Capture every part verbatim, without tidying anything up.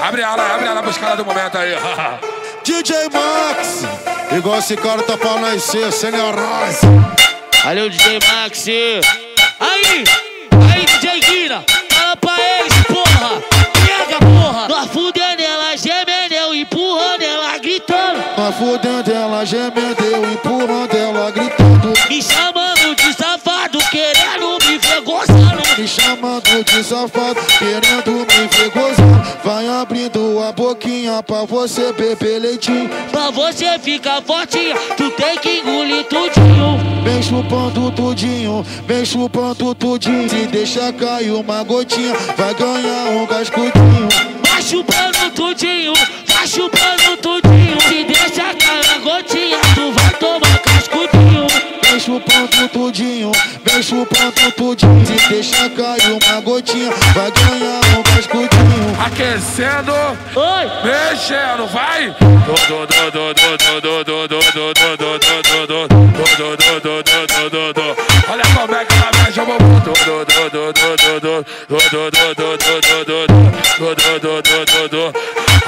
Abre ela, abre ela pros caras do momento aí. D J Maax, igual esse cara tá pra nascer, sem neurose. Valeu, D J Maax. Aí, aí, D J Guina, fala pra eles, porra. Pega, porra. Nós fudendo ela, gemendeu, empurrando ela, gritando. Nós fudendo ela, gemendeu, empurrando ela, gritando. Me chamando de safado, querendo me ver gozando. Me chamando de safado, querendo me ver gozando. Vai abrindo a boquinha pra você beber leitinho. Pra você ficar fortinha, tu tem que engolir tudinho. Vem chupando tudinho, vem chupando tudinho. Se deixar cair uma gotinha, vai ganhar um gascudinho. Vai chupando tudinho, vai chupando tudinho. Se deixar cair uma gotinha, tu vai tomar cascudinho. Vem chupando tudinho, vem chupando tudinho. Se deixar cair uma gotinha, vai ganhar um cascudinho. Aquecendo, oi, mexendo, vai. Do, do, do, do, do, do, do, do, do, do, do. Olha como é que ela mexe o bumbum.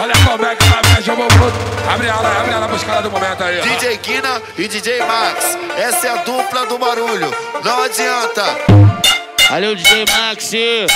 Olha como é que ela mexe o bumbum. Abre ela, abre ela pros caras do momento aí. D J Guina e D J Maax. Essa é a dupla do barulho. Não adianta. Valeu, D J Maax. Aí,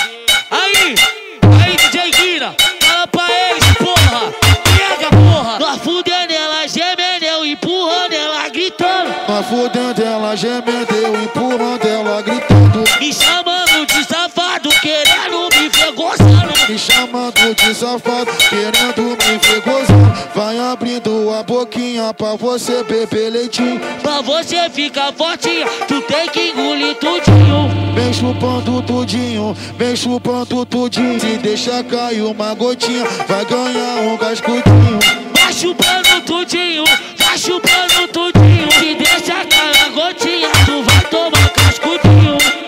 aí, D J Guina, fala pra eles, porra. Pega, porra. Nós fudendo ela, gemendeu, empurrando ela, gritando. Nós fudendo ela, gemendeu, empurrando ela, gritando. Me chamando de safado, querendo me ver gozando. Me chamando de safado, querendo me ver gozando. Vai abrindo a boquinha pra você beber leitinho. Pra você ficar fortinha, tu tem que engolir tudinho. Vem chupando tudinho, vem chupando tudinho. Se deixar cair uma gotinha, vai ganhar um gascudinho. Vai chupando tudinho, vai chupando tudinho. Se deixar cair uma gotinha, tu vai tomar cascudinho.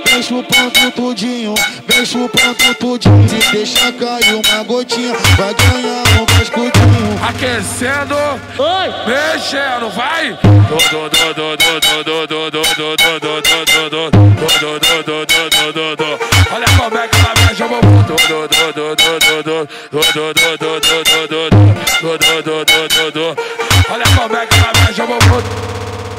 Vem chupando tudinho, vem chupando tudinho. Se deixar cair uma gotinha, vai ganhar um cascudinho. Aquecendo, oi, mexendo, vai. Do, do, do, do, do, do, do, do, do, do, do, do, do. Olha como é que ela mexe o bumbum. Olha como é que ela mexe o bumbum.